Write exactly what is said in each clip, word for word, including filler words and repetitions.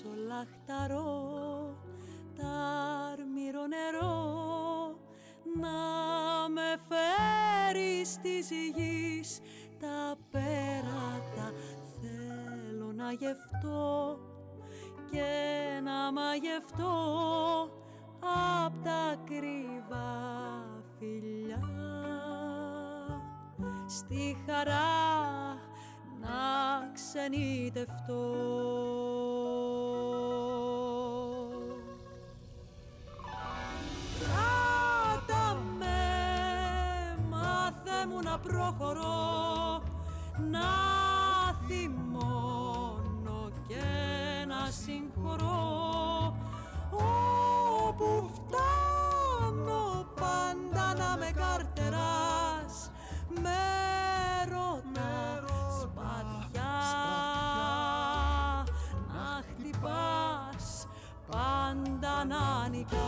στο λαχταρό τάρμυρο νερό να με φέρεις της γης τα πέρατα. Θέλω να γευτώ και να μαγευτώ απ' τα κρύβα φιλιά, στη χαρά να ξενιτευτώ. Κράτα με, μάθε μου να προχωρώ, να θυμώνω και να συγχωρώ. Όπου φτάνω πάντα να με καρτεράς, με ρωτάς παθιά, να χτυπάς πάντα να νικάς.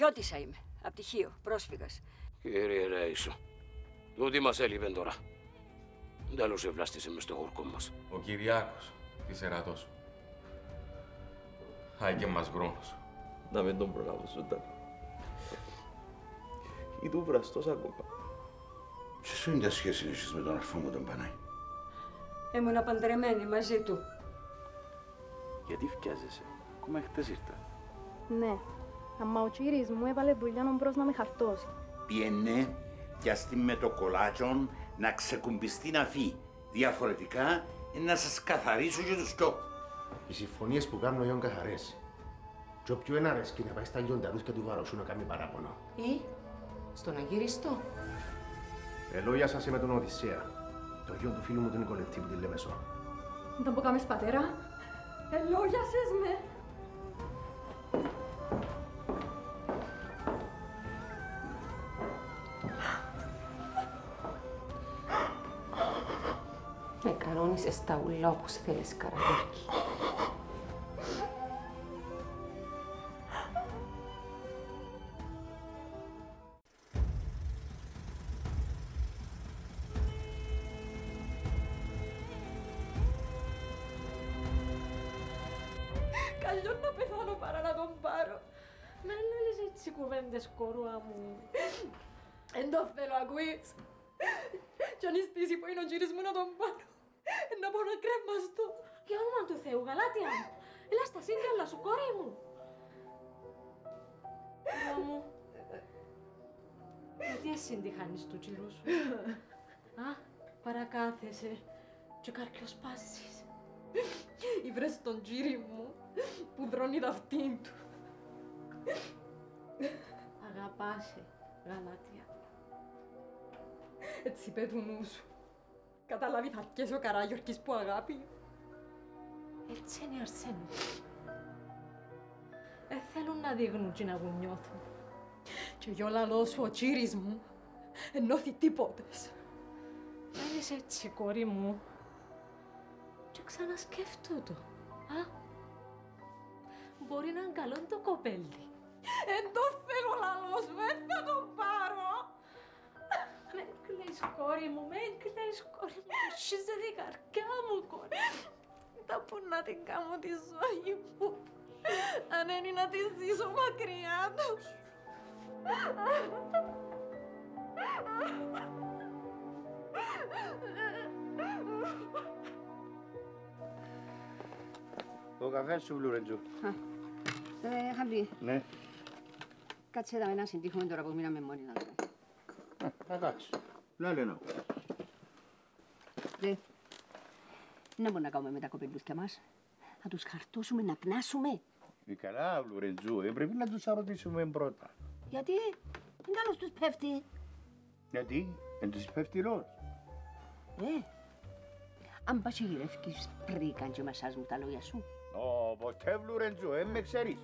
Χιώτισσα είμαι, απ' τη Χίο, πρόσφυγας. Κύριε Ρέησο, τούτη μας έλειπεν τώρα. Τέλος ευλάστησε μες στο γόρκο μας. Ο Κυριάκος, της Ερατός. Άικε μας γρόνος. Να μην τον προλαβούσονταν. Ή του βραστός ακόμα. Σε σου είναι τα σχέση εσείς με τον αρφό μου τον Πανάη. Έμουνα παντρεμένη μαζί του. Γιατί φτιάζεσαι, ακόμα χτες ήρθα. Ναι. Αμα ο κύρις μου έβαλε δουλειάνον μπρος να με χαρτώσει. Πιένε κι ας με το κολάτσον να ξεκουμπιστεί να φύγει. Διαφορετικά, να σας καθαρίσω και τους κιό. Οι συμφωνίες που κάνουν είναι καθαρές. Κι όποιου ένα αρέσκει να πάει στα λιονταρούθια του βαροσού να κάνει παράπονο. Ή στον αγυριστό. Ελόγια σας είμαι τον Οδυσσέα, το γιο του φίλου μου τον Νικολευτή που τη Λέμεσο. Να τον πω κάμες πατέρα. Ελόγια σας με. Με κανόνισες στα ουλά όπως θέλεις, Καραγιάκη. Καλλιόν να πεθάνω παρά να τον πάρω. Με λες έτσι κουβέντες, κορούα μου. Εν το θέλω, ακούεις. Κι αν ειστήσει που είναι ο κύρις μου να τον πάρω, να μπορώ να κρέμμαστο. Για όνομα του Θεού, γαλάτια μου, έλα στα σύγκαλα σου, κόρη μου. Κυρία μου, γιατί εσύ συντυχάνεις του κύριου σου, α, παρακάθεσαι και καρκιοσπάζεις. Ή βρες τον κύρι μου που δρώνει δαυτήν του. Αγαπάσαι, γαλάτια. Έτσι είπε του νου σου. Καταλάβει θα αρκέσει ο Καραγιορκής που αγάπη. Έτσι είναι οι Αρσένοι. Δεν θέλουν να δείχνουν και να γουμιώθουν. Και γι' όλα λόγω σου ο κύρις μου ενώθει τίποτες. Δεν είσαι έτσι, κορή μου. Και ξανασκέφτου το, α. Μπορεί να είναι καλό το κοπέλι. Εν το θέλω λαλός σου, δεν θα τον πάρω. Με κλαίς, κόρη μου, με κλαίς, κόρη μου, χύζεται η καρκιά μου, κόρη. Τα που να την κάνω τη ζωή μου, αν είναι να τη ζήσω μακριά τους. Το καφέ σου, Βλουρεντζού. Ε, Χαμπή. Ναι. Κάτσε εδώ να συντύχουμε τώρα που μείναμε μόνοι να δούμε. Θα κάτσεις. Λάλε να ακούσεις. Δε, να μπορούμε να κάνουμε με τα κοπελούθια μας. Θα τους χαρτώσουμε να πνάσουμε. Μη καλά, Βλουρεντζού. Πρέπει να τους αρωτήσουμε πρώτα. Γιατί, είναι καλώς τους πέφτει. Γιατί, εν τους υπεύθυνος. Ε, αν πας γυρεύκεις πρίκαν και μασάζ μου τα λόγια σου. Ω, ποτέ βλουρεντζο, ε, με ξέρεις.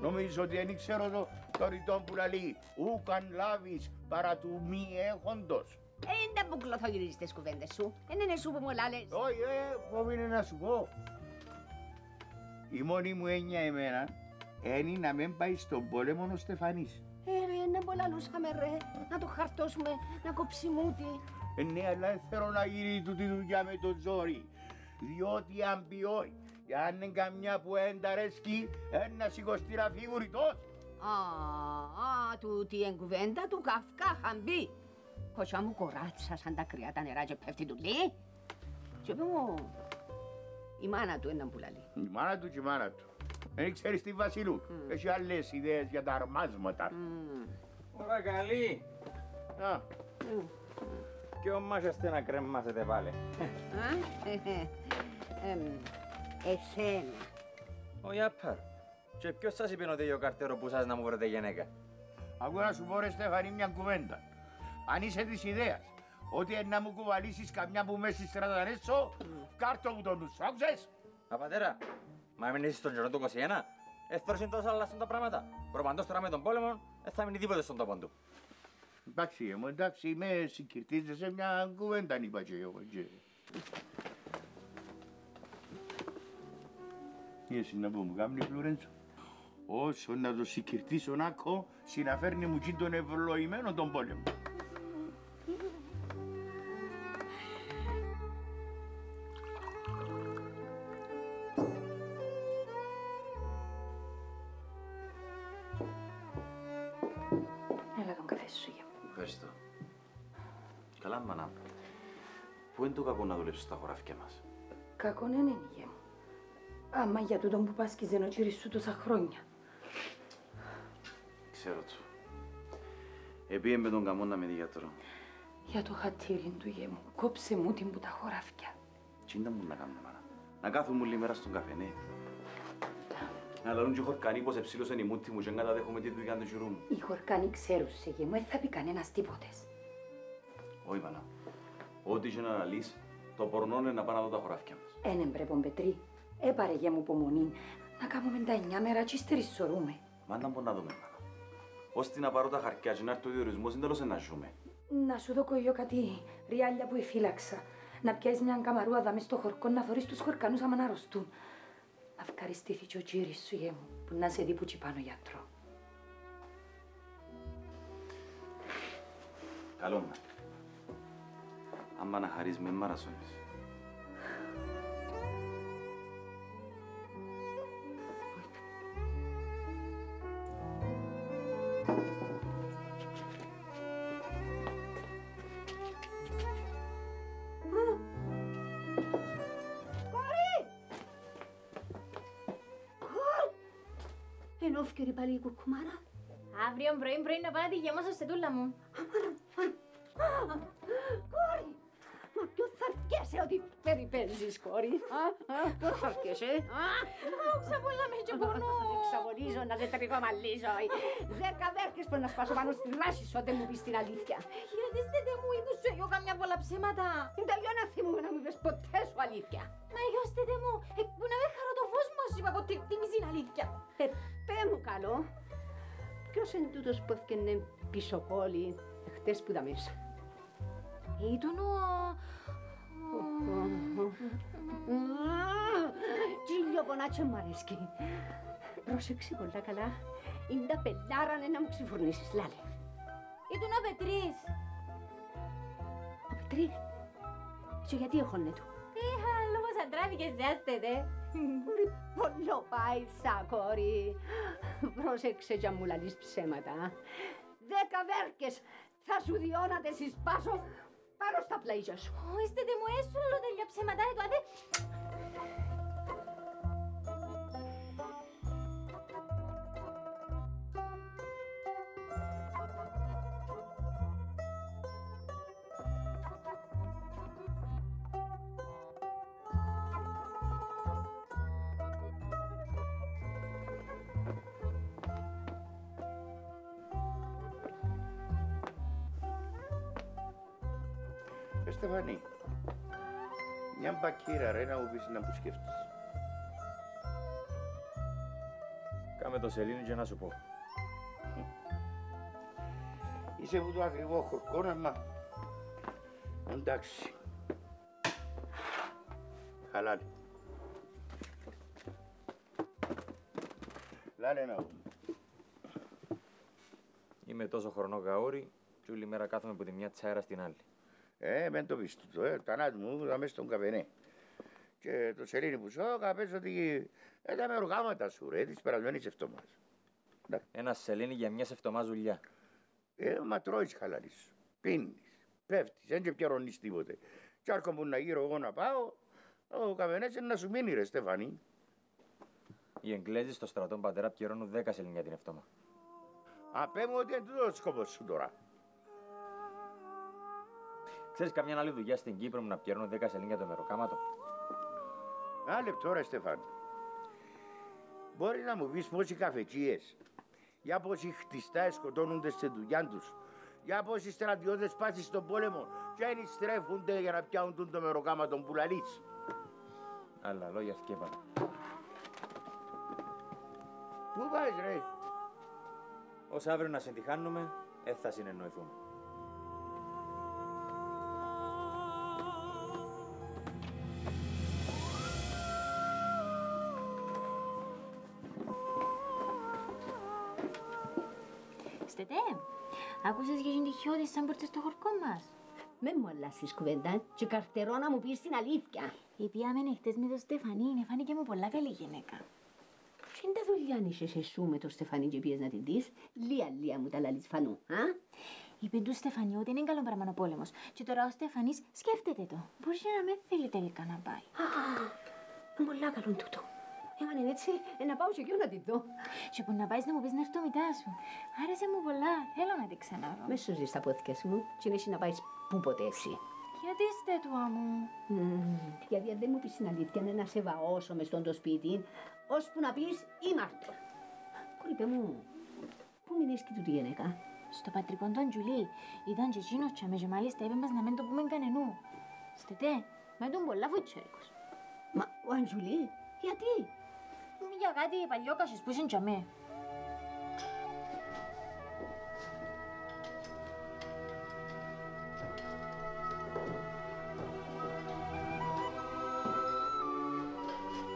Νομίζω ότι δεν ξέρω το, το ρητό που λέει «Ούκαν λάβεις παρά του μη έχοντος». Ε, δεν μπουκλωθώ γυρίζεις τις κουβέντες σου. Εν είναι σου που μου λάλες. Όχι, ε, εγώ είναι να σου πω. Η μόνη μου έννοια εμένα είναι να μην πάει στον πόλεμο ο Στεφανής. Ε, ρε, να πολλαλούσαμε, ρε. Να το χαρτώσουμε, να κόψει μούτι. Ε, ναι, αλλά δεν θέλω να γυρίζει τούτη δουλειά με το ζόρι. Διότι αν πει όχι, αν είναι καμιά που ενταρέσκει, ένα σηκωστή να φύγει γουριτός. Α, τούτη εγκουβέντα του Καυκά χαμπή. Κοτσιά μου κοράτσα σαν τα κρυά τα νερά και πέφτει του λί. Και είπε μου, η μάνα του έναν πουλαλί. Η μάνα του και η μάνα του. Δεν ξέρεις τη Βασιλού. Mm. Έχει άλλες ιδέες για τα αρμάσματα. Mm. Ωρα καλή. Α. Mm. Και ομάζεστε να κρεμμάσετε πάλι. Α, εσένα. Ω, Ιάπαρ. Και ποιος σας είπε ότι ο καρτέρο που σας να μου βρείτε γενέκα. Ακούω να σου πω ρε Στεφανή μια κουβέντα. Αν είσαι της ιδέας ότι να μου κουβαλήσεις καμιά που μέσα στη στραταρέσω, κάρτο μου τον νους, άκουσες. Α, πατέρα, μα μην είσαι στον καιρό του είκοσι ένα, εθώρησαν τόσο αλλάσουν τα πράγματα. Προπαντός τώρα με τον πόλεμο, δεν θα μείνει τίποτε στον τόπο του. Εντάξει, μου, εντάξει, με συγκυρτίζεσαι σε μια κουβέντα, είπα και εγώ. Τι εσύ να πω, μου κάνει Φλουρέντσο. Όσο να το συγκυρτήσω να έχω, συναφέρνει μου και τον ευλογημένο τον πόλεμο. Καλά, μανά. Πού είναι το κακό να δουλέψεις στα χωράφια μας. Κακό ναι, ναι, υγεία μου. Άμα για τούτον που πας και ζενοτσίρις σου τόσα χρόνια. Ξέρω τσου. Επήγε με τον καμό να με δει γιατρό. Για το χατήριν του, υγεία μου. Κόψε μου την που τα χωράφια. Τι ήταν μου να κάνω, μανά. Να κάθομαι όλη μέρα στον καφενέ. Να λαλούν και οι χορκανοί πως εψήλωσαν η μούτη μου και εγκαταδέχομαι τι δουλειά του γυρού μου. Οι χορκανοί ξέρουν σε γε μου, δεν θα πει κανένας τίποτες. Όχι, μάνα. Ό,τι είχε να λαλείς, το πορνό είναι να πάνε να δω τα χωράφια μας. Έναν πρέπει, Πετρί. Έπαρε γε μου υπομονή. Να κάνουμε τα εννιά μέρα και ύστερα ισορούμε. Μάνα, μπορώ να δούμε, μάνα. Ώστε να πάρω τα χαρτιά και να έρθει ο διορισμός, είναι τέλος να ζούμε. Να σου δω κολλιό κάτι ριάλια που εφύλαξα. Να πιάσεις μια καμαρούαδα μες στο χορκό, να θωρείς τους χορκανούς άμα να αρρωστούν. Να ευχαριστηθεί και ο κύρις σου, γε μου, που να σε δει που τσι πάνω γιατρό. Καλό μου. Άμα να χαρείς με μαρασώνεις. Ενόφκερη πάλι η κουρκουμάρα. Αύριον πρωί πρωί να πάνε τη γεμώ σας τετούλα μου. Κόρη! Μα ποιο θα αρκέσαι ότι περιπέζεις, κόρη. Ποιο θα αρκέσαι. Άκουσα πολλά με και πονώ. Δεν ξαβολίζω να δεν τριγωμαλίζω. Δέκα βέρκες πρέπει να σπάσω πάνω στην λάση σου, όταν μου πεις την αλήθεια. Χαιρετίστε τε μου, είδους σου εγώ καμιά πολλά ψέματα. Είναι τελειώ να θυμούμαι να μου πες ποτέ σου αλήθεια. Μα γιώστε τε μου, που να με χαρώ το φως μου, ας είπα ποτέ τι μισή είναι αλήθεια. Πε μου καλό, ποιος είναι τούτος που έφτιανε πίσω κόλλη χτες που τα μέσα. Ήταν ο... Τζίλιο πονάτσο μου αρέσκει. Πρόσεξε πολλά καλά. Είναι τα πελάρανε να μου ξυφουρνήσεις, λάλε. Ήταν ο Πετρής. Ο Πετρής. Και γιατί έχωνε του. Είχα λόγος αντράβηκες, διάστετε. Ρε πολλο πάει σαν κόρη. Πρόσεξε και αν μου λαλείς ψέματα. Δέκα βέρκες θα σου διώνατε συσπάσω. Πάρω στα πλαίσια σου. Ω, είστε τε μου έσουλο τελειά ψεματάρι του, αδε... Στεφανή, μια μπακύρα ρε να μου πεις να μου σκέφτεσαι. Κάμε το σελήνι και να σου πω. Είσαι που το ακριβό χορκόναμα. Εντάξει. Χαλάτε. Λάλε να πούμε. Είμαι τόσο χρονό γαόρι και όλη μέρα κάθομαι από τη μια τσάιρα στην άλλη. Ε, μεν το πίστευτο, ε, τα νάτι μου ήταν μέσα στον καπενέ. Και το σελήνι που σου έκαπες ότι ήταν με οργάματα σου ρε, της περασμένης εβδομάδας. Ένα σελήνι για μια εβδομάδα δουλειά. Ε, μα τρώεις χαλαρίσου, πίνεις, πέφτεις, δεν και πιερώνεις τίποτε. Κι άρχον που να γύρω εγώ να πάω, ο καπενές είναι να σου μείνει ρε Στεφανή. Οι Εγγλέζοι στο στρατό πατέρα πιερώνουν δέκα σελήνια την εβδομάδα. Απέ μου ότι είναι τούτο ο σκοπός σου τώρα. Ξέρεις καμιά άλλη δουλειά στην Κύπρο μου να πιέρνω δέκα σελήνια το μεροκάματο. Ένα λεπτό ρε Στεφάνη. Μπορεί να μου πεις πόσοι καφεκίες, για πόσοι χτιστάες σκοτώνονται στη δουλειά τους, για πόσοι στρατιώτες σπάσεις στον πόλεμο και ενιστρέφονται για να πιάνουν το μεροκάματο που λαλείς. Αλλά λόγια σκέφανα. Πού πάεις ρε. Ως αύριο να συντυχάνουμε, ε, θα συνεννοηθούμε. Στετέ, άκουσες για την τυχιώδη σαν πόρτες στο χορκό μας. Μεν μου αλλάσεις κουβέντα και καρτερώ να μου πεις την αλήθεια. Η πια μένε χτες με τον Στεφανή, είναι φάνηκε μου πολλά καλή γυναίκα. Τι είναι τα δουλειά νησες εσού με τον Στεφανή και πιες να την δεις. Λία λία μου τα λαλείς φανού, α. Είπε του Στεφανή ότι είναι καλό πράγμα ο πόλεμος και τώρα ο Στεφανής σκέφτεται το. Μπορεί να με θέλει τελικά να πάει. Α, πολλά καλό τούτο. Έμανε είναι έτσι, ε, να πάω και εγώ να την δω. Και που να πάεις να μου πεις να έρθω μητά σου. Άρεσε μου πολλά, θέλω να την ξανάρω. Μες σου ζεις τα πόθηκες μου και είναι εσύ να πάεις πού ποτέ εσύ. Γιατί είστε του άμου. Mm, γιατί δεν μου πεις την αλήθεια, να σε βαώσω μες στον το σπίτι, ώσπου να πεις «Ήμαρτο». Κορυπέ μου, πού μείνεις και τούτη γενέκα. Στο πατρικό τον Τζουλί, ήταν και εκείνος και αμέσως μάλιστα είπε μας να μην το πούμε κανενού. Στετέ, μα ήταν πολλά βοητσέρικος. Μα, ο Αντζουλί, γιατί. Για κάτι παλιόκασες που είσαι και αμέ.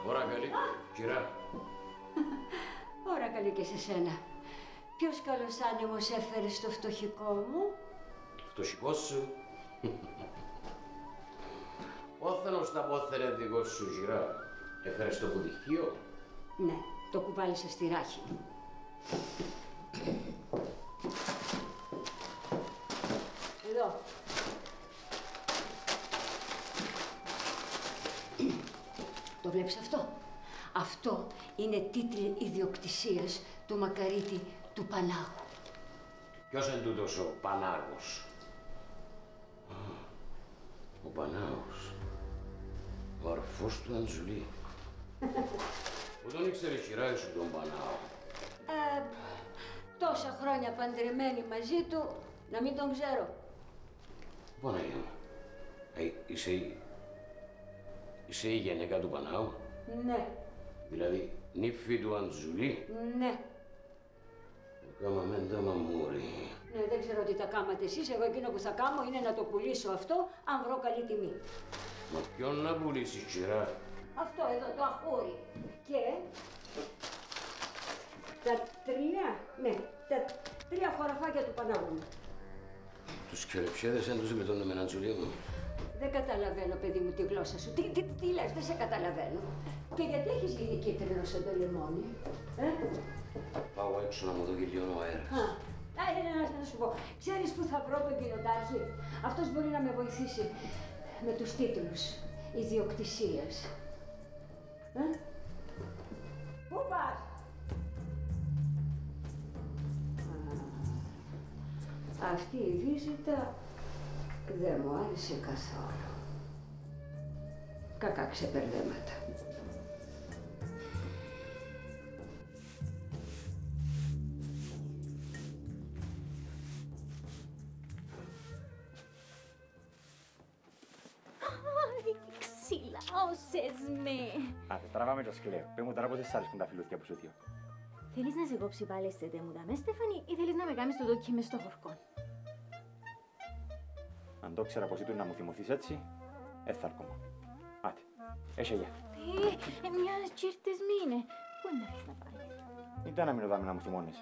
Ωρα καλή, κυρά. Ωρα καλή και σε σένα. Ποιος καλός άνεμος έφερε στο φτωχικό μου. Φτωχικός σου. Όθανος τα πόθερε δικός σου, κυρά. Έφερες το βουτυχείο. Ναι, το κουβάλισε στη ράχη. Εδώ. Το βλέπεις αυτό. Αυτό είναι τίτλοι ιδιοκτησίας του μακαρίτη του Πανάγου. Ποιος είναι τούτος ο Πανάγος. Ο Πανάγος. Ο αρφός του Αντζουλί. Που τον ήξερε χειράει σου τον Πανάγο. Ε, τόσα χρόνια παντρεμένη μαζί του, να μην τον ξέρω. Παναγιά μου, ε, είσαι η... Είσαι η γενέκα του Πανάγου. Ναι. Δηλαδή, νύφη του Αντζουλί. Ναι. Το κάμαμε τα μαμούρι. Ναι, δεν ξέρω τι τα κάματε εσείς. Εγώ εκείνο που θα κάνω είναι να το πουλήσω αυτό, αν βρω καλή τιμή. Μα ποιον να πουλήσεις, κυρά. Αυτό εδώ, το αχούρι. Και τα τρία, ναι, τα τρία χωραφάκια του Πανάγου. Τους κελεψέδες δεν τους γλιτώνουμε έναν Τζουλί μου. Δεν καταλαβαίνω, παιδί μου, τη γλώσσα σου. Τι, τι, τι λες, δεν σε καταλαβαίνω. Και γιατί έχεις γίνει κίτρινο σαν το λεμόνι, ε? Πάω έξω να μου δω γυλιώνω ο αέρας. Α, άρα να σου πω. Ξέρεις που θα βρω τον κοινοτάρχη. Αυτός μπορεί να με βοηθήσει με τους τίτλους ιδιοκτησίας. Ε? Πού πας? Α, αυτή η βίζητα δεν μου άρεσε καθόλου. Κακά ξεπερδέματα. σώσες με! Άθε, τραβάμε το σκυλέο. Πες μου τώρα πόσες άλλες έχουν τα φιλούθια που σου θείω. Θέλεις να σε κόψει πάλι στέτε μου τα με, Στέφανη, ή θέλεις να με κάνεις το δοκί μες στο χορκό? Αν το ξέρα πως ήτουν να μου θυμωθείς έτσι, εθαρκόμα. Άτε, έσαι γεια. Ε, μιας τσίρτες μήνε. Πού να πάει. Ήταν να μην οδάμε να μου θυμώνεις.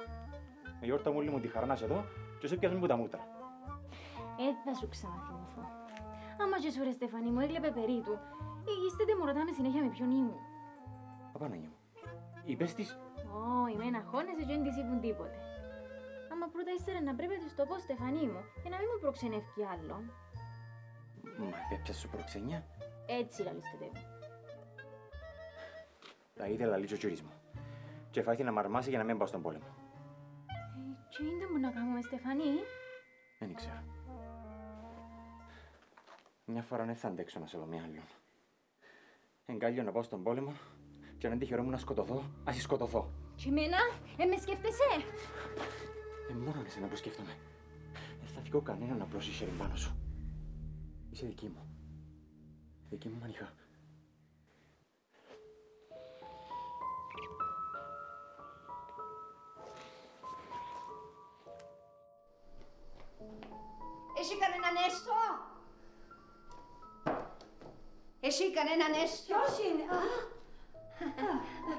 Η γιόρτα μου μου τη χαρνάς εδώ και σε πιάζουν που τα μούτρα. Ε, θα σου ξαναθυμωθώ. Άμα και σου ρε Στεφανή μου, έκλεπε περί του. Είστε τε μου ρωτάμε συνέχεια με ποιον ήμουν. Απαναγιά μου, είπες της. Ω, είμαι ένα χώνες και δεν της είπουν τίποτε. Άμα πρώτα ύστερα να πρέπει να της το πω Στεφανή μου, για να μην μου προξενεύκει άλλο. Μα έπιασε σου προξενιά. Έτσι λαλίστε τε μου. Τα ήθελα λίτσο τσιρίς μου. Και φάιθη να μ' αρμάσει για να μην πάω στον πόλεμο. Ε, τι είναι που να κάνουμε, Στεφανή? Δεν ήξερα. Μια φορά δεν θα αντέξω να σε δω μια άλλη. Εγκάλιο να πάω στον πόλεμο και αν τυχερό μου να σκοτωθώ, ας σκοτωθώ. Και εμένα, ε, με σκέφτεσαι. Ε, μόνο εσένα που σκέφτομαι. Δεν θα φύγω κανένα να πλώσει χέρι πάνω σου. Είσαι δική μου. Δική μου μανιχά. Εσύ κανέναν έστω! Εσύ κανέναν έστω! Ποιος είναι!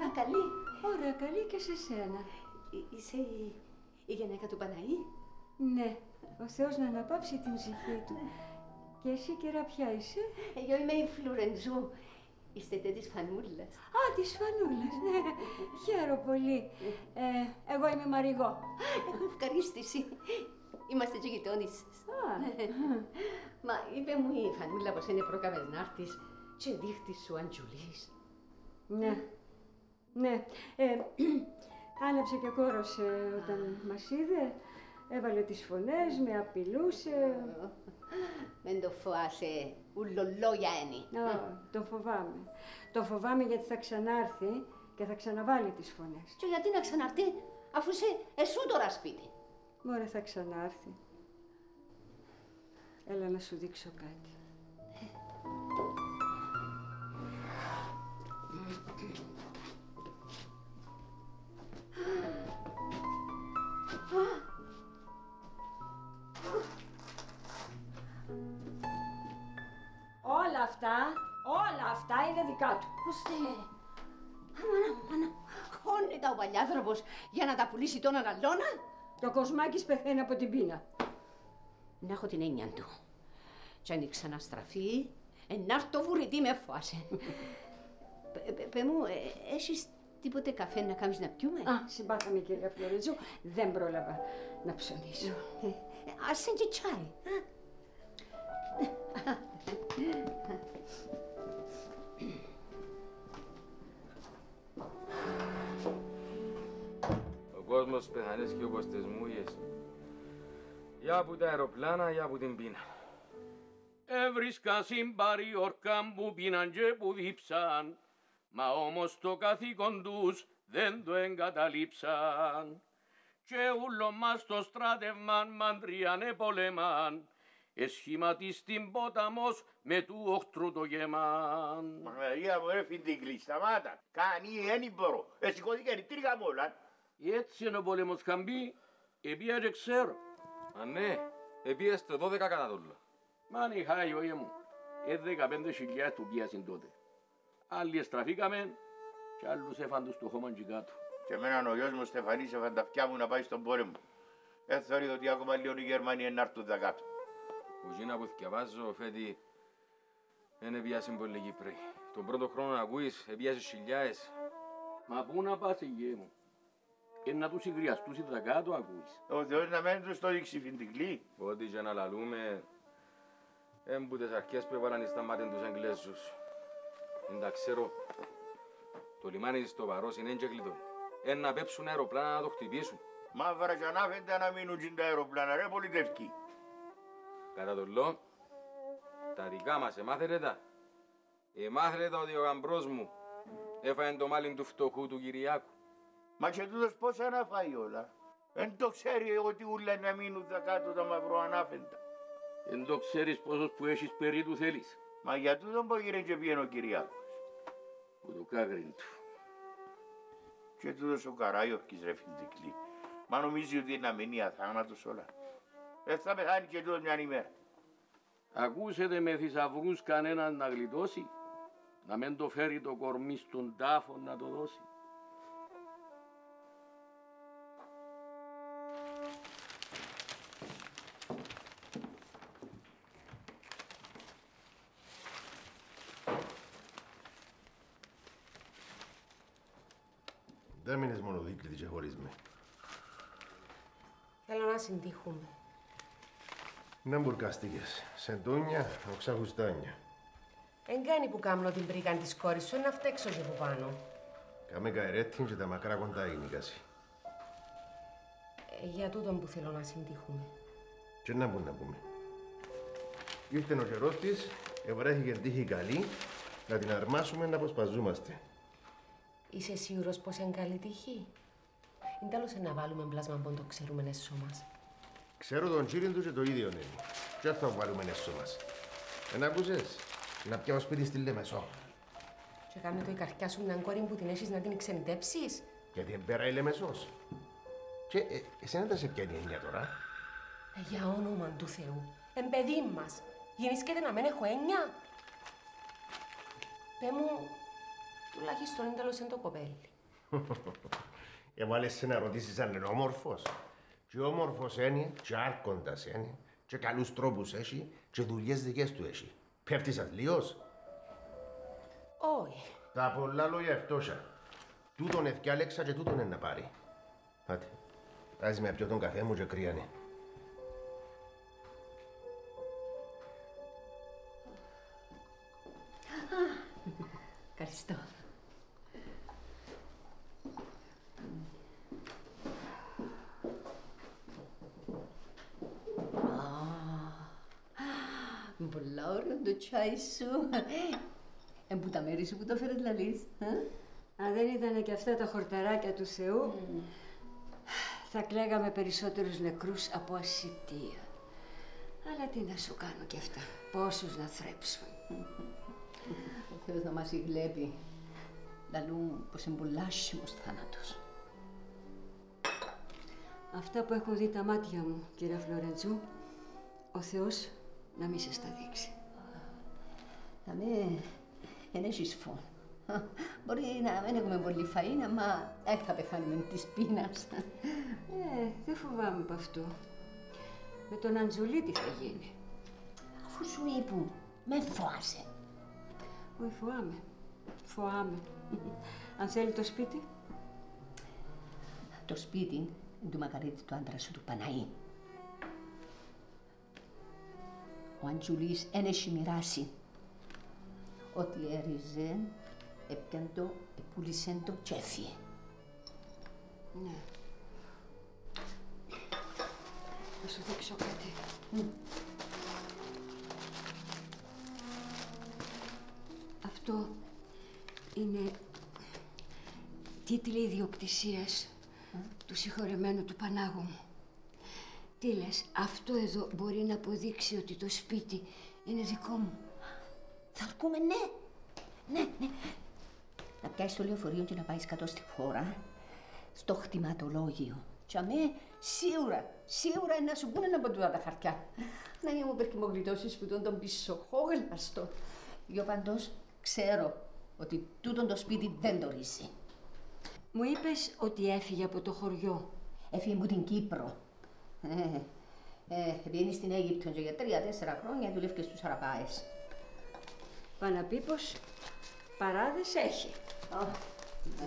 Α, καλή! Ωραία, καλή και σε σένα. Είσαι η γυναίκα του Παναή? Ναι, ο Θεός να αναπαύσει την ψυχή του. Και εσύ, κυρία, ποια είσαι? Εγώ είμαι η Φλουρεντζού. Είστε της Φανούλας. Α, της Φανούλας, ναι. Χαίρομαι πολύ. Εγώ είμαι η Μαριγώ. Έχω ευχαρίστηση. Είμαστε και γειτόνισσες. Μα είπε μου η Φανούλα πως είναι πρόκαμες να έρθεις και δείχτης σου Αντζουλής. Ναι, ναι. Άναψε και κόρωσε όταν μας είδε. Έβαλε τις φωνές, με απειλούσε. Μεν το φοβάσαι, ούλο λόγια είναι. Το φοβάμαι. Το φοβάμαι γιατί θα ξανάρθει και θα ξαναβάλει τις φωνές. Και γιατί να ξαναρθεί αφού είσαι εσύ τώρα σπίτι. Μωρέ, θα ξανάρθει. Έλα να σου δείξω κάτι. Όλα αυτά, όλα αυτά είναι δικά του. Ωστε. Χώνει τα ο παλιάνθρωπος για να τα πουλήσει τον αναλώνα. Το Κοσμάκης πεθαίνει από την πείνα. Να έχω την έννοια του. Κι αν ξαναστραφεί, ενάρ' το βουρητή με φάσε. Πε μου, έχεις τίποτε καφέ να κάνεις να πιούμε? Α, συμπάθαμε κυρία Φλωρετζού, δεν πρόλαβα να ψωνίσω. Ας είναι και τσάι. Ο κόσμος πεθανές και όπως τις μούγες, για από τα αεροπλάνα, για από την πείνα. Έβρισκα συμπαριόρκαν που πίναν και που δίψαν, μα όμως το καθήκον τους δεν το εγκαταλείψαν. Και ούλο μας το στράτευμαν μαντριάνε πολέμαν, εσχηματίστην πόταμος με του οχτρού το γεμάν. Μαγναρία μου έφυγε την κλεισταμάτα, κάνει ένι μπορώ, εσηκώθηκε νητήρια μου όλα. Έτσι είναι ο πόλεμος χαμπή, επία και ξέρω. Α, ναι, επία στο δώδεκα καταδόλου. Μάνι χάει ο γεμού, ε δεκαπέντε χιλιάς του πιάσουν τότε. Άλλοι εστραφήκαμε και άλλους έφαν τους το χώμα και κάτω. Και εμέναν ο γιος μου Στεφανής έφαν τα αυτιά μου να πάει στον πόλεμο. Έθωρει ότι ακόμα λίγο οι Γερμανοί ενάρτουν τα κάτω. Ουζίνα που θυκευάζω, φέτη, δεν επιάσουν πολλοί Κύπροι. Τον πρώτο χρόνο να ακούεις, επιάσεις χιλιάες. Μα πού να πας, γε και να τους υγριαστούς ή δρακά το ακούεις. Ο Θεός να μένει τους το εξηφιντικλή. Ό,τι και να λαλούμε, έμπου τις αρχές που έβαλαν στα μάτια τους Αγγλέζους. Εν τα ξέρω, το λιμάνι της το Βαρός είναι και κλειδόν. Εν να πέψουν αεροπλάνα να το χτυπήσουν. Μα βραχιανάφεντα να μείνουν και τα αεροπλάνα, ρε πολιτευκοί. Κατά τον λόγο, τα δικά μας εμάθαινε τα. Εμάθαινε τα ότι ο γαμπρός μου έφαγε το μάλιν του φτωχού του Κυριάκου. Μα και τούτος πώς αναφάει όλα. Εν το ξέρει ότι ούλα να μείνουν τα κάτω τα μαυροανάφεντα. Εν το ξέρεις πόσος που έχεις περί του θέλεις. Μα για τούτον που γύρεν και πήγαινε ο Κυριάκος, που του κάκριν του. Και τούτος ο Καράγιορκης ρε φιντικλή. Μα νομίζει ότι είναι να μείνει αθάνατος όλα. Δεν θα πεθάνει και τούτος μιαν ημέρα. Ακούσετε με θησαυρούς κανέναν να γλιτώσει, να μεν το φέρει το κορμί στον τάφο να το δώσει. Δεν μείνες μονοδίκλητη και χωρίς με. Θέλω να συντύχουμε. Να μπουρκαστήκες. Σεντόνια, οξαχουστάνια. Εν κάνει που κάμνω την πρίκαν της κόρης σου, να φταίξω και που πάνω. Κάμε καερέτην και τα μακρά κοντά ήγνικασαι. Ε, για τούτον που θέλω να συντύχουμε. Και να μπορούμε να πούμε. Ήρθε ο καιρός της, ευράχηκε τύχη καλή, να την αρμάσουμε να αποσπαζούμαστε. Είσαι σίγουρος πως είναι καλή τύχη? Είναι τέλος να βάλουμε πλάσμα που το ξέρουμε νέσο μας. Ξέρω τον κύριν του και το ίδιο είναι. Και θα βάλουμε νέσο μας. Εν άκουσες? Να πιάω σπίτι στη Λεμεσό. Και κάνε το η καρκιά σου μιαν κόρη που την έχεις να την ξενιτέψεις. Γιατί εμπέρα η Λεμεσός. Και ε, εσένα τα σε πιάνει η έννοια τώρα. Ε, για όνομα του Θεού. Εν παιδί μας. Γεννήσκεται να μην έχω έννοια. Πέ μου, τουλάχιστον είναι τέλος εν το κοπέλι. Έβαλες σε να ρωτήσεις αν είναι όμορφος. Και όμορφος είναι, και άρχοντας είναι, και καλούς τρόπους έχει, και δουλειές δικές του έχει. Πέφτεις αθλίος. Όχι. Τα πολλά λόγια ευτόσα. Τούτον ευκιάλεξα και τούτον είναι να πάρει. Πάτε, άζεις με πιω τον καφέ μου και κρύανε. Ευχαριστώ. Πολλά ωραία το τσάι σου. Εν που τα μέρη σου που το φέρες λαλείς. Αν δεν ήταν και αυτά τα χορταράκια του Θεού, mm. θα κλαίγαμε περισσότερους νεκρούς από ασυτεία. Αλλά τι να σου κάνω κι αυτά. Πόσους να θρέψουν. Ο Θεός να μας υγλέπει. Λαλούν πως εμπολάσιμος θάνατος. Αυτά που έχω δει τα μάτια μου, κύριε Φλωρεντζού, ο Θεός να μη σας τα δείξει. Να μην ενέχεις φόν. Μπορεί να μην έχουμε πολύ φαΐνα, μα θα πεθάνουμε της πείνας. Ε, δεν φοβάμαι από αυτό. Με τον Αντζουλίτη θα γίνει. Αφού σου είπου, με φοάσαι. Όχι, φοάμαι. Φοάμαι. Αν θέλει το σπίτι. Το σπίτι είναι του Μακαρίτη του άντρα σου, του Παναή. Ο Αντζουλής εν έχει μοιράσει. Ό,τι έριζε, έπιαν το, επούλησεν το και έφυγε. Ναι. Θα σου δείξω κάτι. Mm. Αυτό είναι τίτλοι ιδιοκτησίας mm. του συγχωρεμένου του Πανάγου μου. Τι λες, αυτό εδώ μπορεί να αποδείξει ότι το σπίτι είναι δικό μου. Θα αρκούμε, ναι. Ναι, ναι. Να πιάσεις το λεωφορείο και να πάεις κάτω στη χώρα, στο χτιματολόγιο. Και αμέ, σίγουρα, σίγουρα να σου πούνε να παντούρα τα χαρτιά. Να είμαι περκυμογλιτώσεις που τον τον πισωχόγλαστο. Δυο παντός, ξέρω ότι τούτον το σπίτι δεν το ρίσει. Μου είπες ότι έφυγε από το χωριό. Έφυγε μου την Κύπρο. Ε, ε, Βγαίνει στην Αίγυπτο και για τρία-τέσσερα χρόνια δουλεύει στους Αραπάες. Παναπίπως, παράδες έχει. Oh.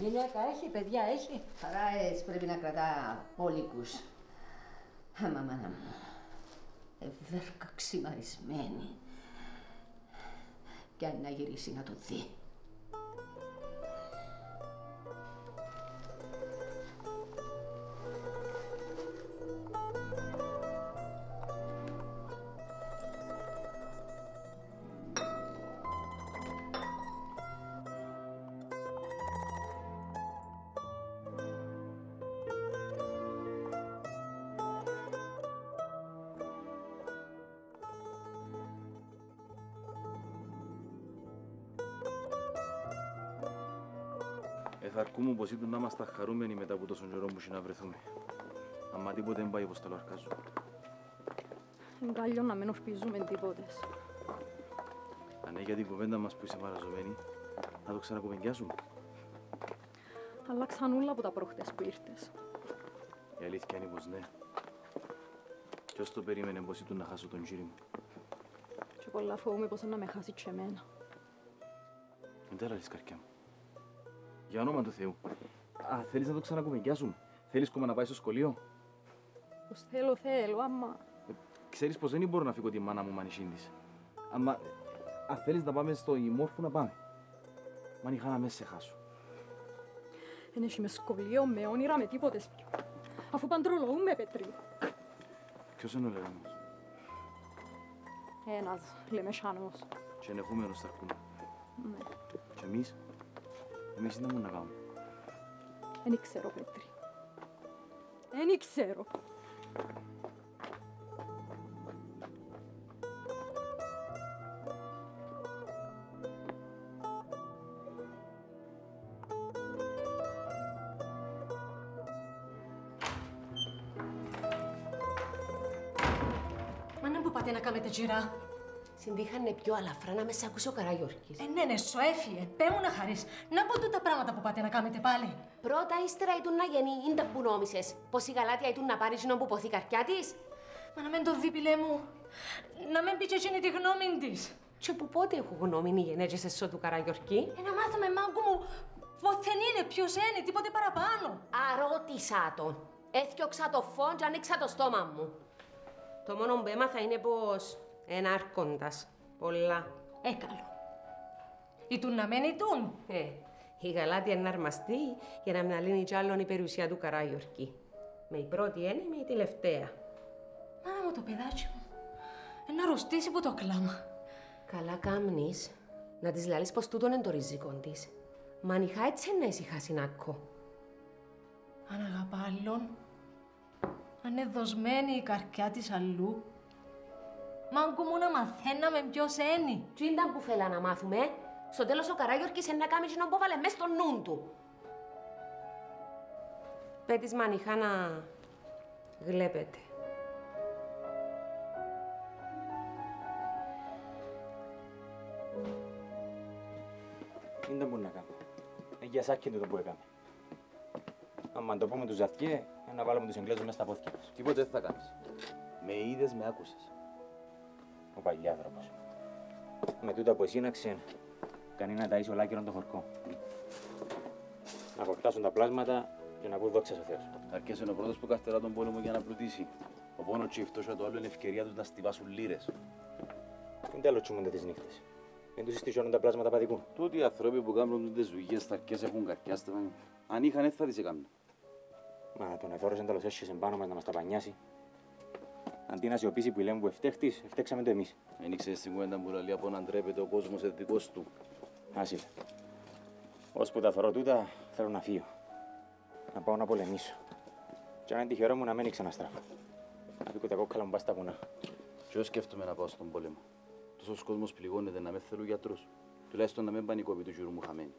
Γυναίκα έχει, παιδιά έχει. Παράδες πρέπει να κρατά πόλικους. Α, μαμάνα μου, ευέρκα ξημαρισμένη. Κι αν να γυρίσει να το δει. Εθαρκούμουν πως ήτουν να είμαστε χαρούμενοι μετά από τόσον καιρό που να βρεθούμε. Αμα τίποτε δεν πάει όπως τα λαρκάζω. Είναι καλό να μην ορπίζουμε τίποτες. Αν έχει την κουβέντα μας που είσαι μαραζωμένη, να το ξανακουβεντιάσουμε. Αλλάξαν όλα από τα προχτές που ήρθες. Η αλήθεια είναι πως ναι. Ποιος το περίμενε πως ήτουν να χάσω τον γύρι μου. Και πολλά φοβούμαι πως να με χάσει και εμένα. Μην τα λαλείς καρκιά μου. Για όνομα του Θεού. Α, θέλεις να το ξανακουβεντιάσουμε. Θέλεις κόμμα να πάει στο σχολείο. Πως θέλω, θέλω, άμα... Ε, ξέρεις πως δεν μπορώ να φύγω τη μάνα μου, μανισίντης. Άμα... Αν θέλεις να πάμε στο ημόρφου, να πάμε. Μα είχα να μέσα σε χάσω. Εν έχει με σχολείο, με όνειρα, με τίποτε σπίτι. Αφού παντρολογούμε, Πέτρι. Ποιος είναι ο Λεράνος? Ένας, Λεμεσάνος. Και ενεχούμενος θα αρκούν. Ναι. Και εμείς, εμείς ήταν μόνο να κάνουμε. Εν ξέρω, Πέτρι. Εν ξέρω. Να κάνετε γυρά. Συντύχανε πιο αλαφρά να με σ' άκουσε ο Καραγιώργης. Ε, ναι, ναι, σου έφυγε. Πέ μου να χαρείς. Να πω τούτα πράγματα που πάτε να κάνετε πάλι. Πρώτα, ύστερα ήτουν να γεννή, ήντα που νόμισες. Πως η γαλάτια ήτουν να πάρει νόμου που ποθεί η καρκιά της. Μα να μην το δει, πιλέ μου. Να μην πει και εκείνη τη γνώμη της. Και που πότε έχουν γνώμη οι γενέτζες εσώ του Καραγιώργη. Ε, να μάθουμε, μάγκο μου, ποθεν είναι, ποιος είναι, τίποτε παραπάνω. Αρώτησα τον. Έθιωξα το φόν και ανοίξα το στόμα μου. Το μόνο που έμαθα είναι πως ενάρκοντας πολλά. Ε, καλό. Ήτουν να μεν ήτουν. Ε, η γαλάτη είναι αρμαστή για να μην αλύνει κι άλλον η περιουσία του Καράγιορκη. Με η πρώτη έννοια, με η τελευταία. Μάνα μου, το παιδάκι μου. Ένα αρρωστήσει που το κλάμα. Καλά κάμνεις να της λαλείς πως τούτον είναι το ριζικό της. Μα ανοιχά έτσι να ησυχάσει να κο. Αν αγαπά άλλον. Αν είναι δοσμένη η καρκιά της αλλού. Μάγκο μου να μαθαίναμε ποιος είναι. Τι ήταν που θέλα να μάθουμε, ε? Στο τέλος ο Καράγιορκης είναι να κάνει γινό που βάλε μες στο νου του. Πέτης μανιχά να γλέπετε. Δεν μπορεί να κάνω. Για σάκι το που έκαμε. Αν το πούμε τους ζαρτιέ, να βάλουμε τους εγκλέζους μέσα στα πόθηκια μας. Τίποτε δεν θα κάνεις. Με είδες, με άκουσες. Ο παλιάδροπος. Με τούτα που εσύ είναι ξένα. Κανεί να ταΐσει ολάκυρον το χορκό. Να κορτάσουν τα πλάσματα και να πούν δόξας ο Θεός. Καρκές είναι ο πρώτος που καρτερά τον πόλεμο για να πλουτίσει. Ο πόνος και η φτώχεια του άλλου είναι ευκαιρία τους να στιβάσουν λύρες. Δεν τα λοτσούμονται τις νύχτες. Δεν τους συστησιώνουν τα πλάσματα παδικού. Τούτοι οι άνθρωποι που κάνουν τις ζουγίες στα αρκές έχουν καρκιά, Στεφάνη. Αν είχαν, δεν θα τις έκαναν. Μα τον εφόρος εν τέλος έσχεσαι πάνω μας να μας τα πανιάσει. Αντί να σιωπήσει που λέμε που ευτέχτης, ευτέξαμε το εμείς. Εν ήξερες την κουέντα μπουραλία από να ντρέπεται ο κόσμος σε δικός του. Άσυλα. Ώσπου τα θωρώ τούτα, θέλω να φύγω. Να πάω να πολεμήσω. Κι αν είναι τυχερό μου να μένει ξαναστράφω. Να πήκω τα κόκκαλα μου πας στα βουνά. Κι ως σκέφτομαι να πάω στον πόλεμο. Τόσος κόσμος πληγώνεται να με θέλουν γιατρούς. Τουλάχιστον να μην πανικόπει του γύρου μου χαμένη.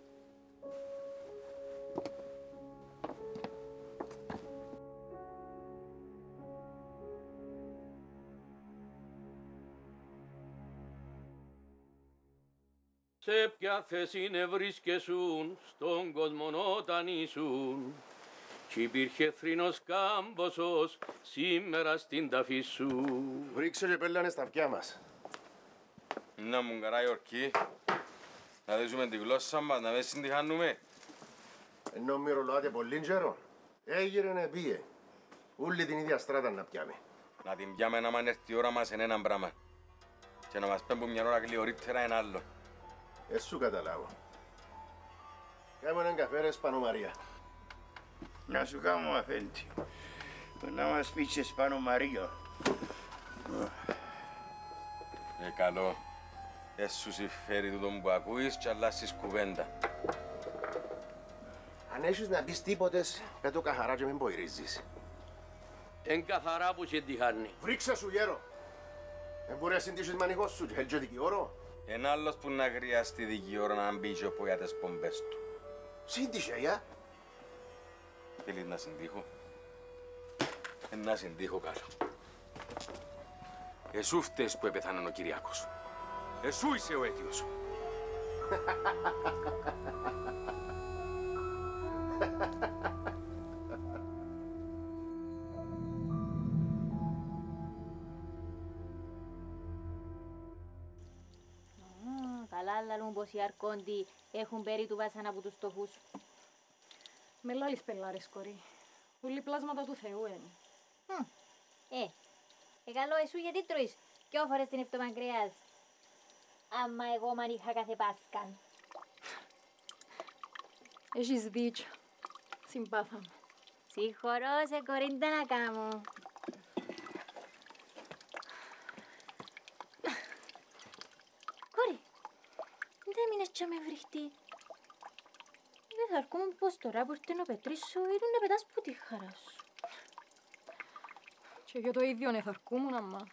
Σε ποια θέση ευρίσκεσουν στον κόσμο όταν ήσουν κι υπήρχε θρήνος κάμποσος σήμερα στην ταφή σου. Βρίξε και πέλανε στα αυτιά μας. Να μου Καραγιορκή, να δείσουμε τη γλώσσα μας, να με συντυχάνουμε. Ενώ μυρολοάται πολύ γερό, έγειρε να πήγε. Ούλη την ίδια στράτα να πιάμε. Να την πιάμε να μαν έρθει η ώρα μας εν έναν πράγμα και να μας πέμπουν μια ώρα γλυωρίτερα εν άλλο. Εσύ καταλάβω. Κάμε έναν καφέ ρε Σπανο Μαρία. Να σου κάνω αφέντη. Να μας πείξε Σπανο Μαρία. Ε, καλό. Εσύ συμφέρει τούτον που ακούεις και αλλάσεις κουβέντα. Αν έχεις να πεις τίποτες, πέτω καθαρά και μην ποηρίζεις. Εν καθαρά που σε τυχάνει. Βρίξε σου γέρο. Εν μπορεί να συντήσεις μανικός σου και θέλει και δικηγόρο. Εν άλλος που να χρειαστεί δικηγόρο να μπει και από για τις πομπές του. Σύντυχε, για. Θέλει να συντύχω. Να συντύχω κάτω. Εσού φταίς που επεθάναν ο Κυριάκος. Εσού είσαι ο αίτιος. Καλά λαλούν πως οι αρκόντοι έχουν περί του βάσανα από τους στοχούς. Με λάλης πελάρες, κορί. Ούλοι πλάσματα του Θεού είναι. Ε, ε καλό εσού γιατί τρώεις δυο φορές την ευτομαγκριάς. Άμα εγώ μαν είχα κάθε Πάσκαν. Έχεις δίκιο. Συμπάθαμε. Συγχωρώ σε κορίντα να κάνω. Κόρη, δεν μείνες και με βρυχτή. Δεν θα αρκούμε πως τώρα που ήρθε να πετρήσω ή να πετάς που τη χαρά σου. Και για το ίδιο ναι θα αρκούμουν αμά.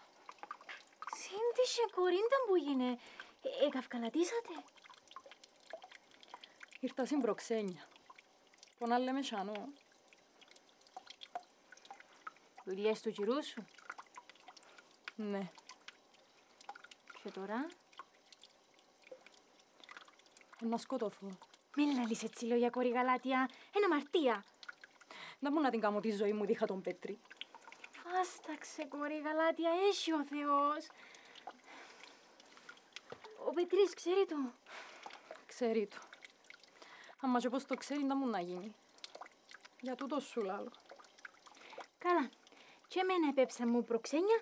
Σύντυχε κορίντα που γίνε. Ε, καυκαλατήσατε. Ήρθα στην προξένια. Πονά λέμε σανό. Δουλειές του κυρού σου. Ναι. Και τώρα. Να σκοτωθώ. Μην λαλείς έτσι λόγια, κόρη Γαλάτια. Είναι αμαρτία. Δεν μπορώ να την κάνω τη ζωή μου, δίχα τον Πέτρη. Άσταξε, κόρη Γαλάτια, έχει ο Θεός. Ο Πέτρης ξέρει το. Ξέρει το. Άμα και πώς το ξέρει, δεν μου να γίνει. Για τούτο σου λάλλω. Καλά. Και εμένα επέψα μου προξένια,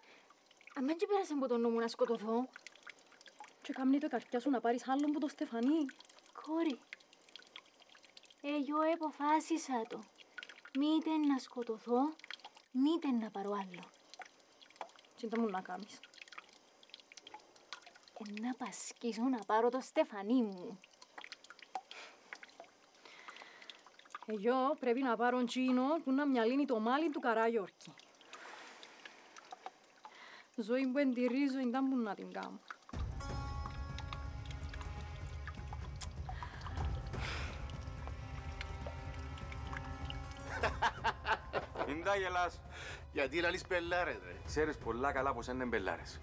αμέ και πέρασε από τον νόμο να σκοτωθώ. Και καμνεί το καρδιά σου να πάρεις άλλον που το Στεφανί. Κόρη, εγώ εποφάσισα το. Μήτε να σκοτωθώ, μήτε να πάρω άλλο. Τι θα μου να κάνεις? Ε, να πασκίσω να πάρω το Στεφανί μου. Εγώ πρέπει να πάρω τσίνο που να μυαλύνει το μάλι του Καραγιόρκη. Ζωή που εντυρίζω ήταν που να την κάνω. Μην τα γελάς. Γιατί λαλείς πελάρες, ρε. Ξέρεις πολλά καλά πως είναι πελάρες.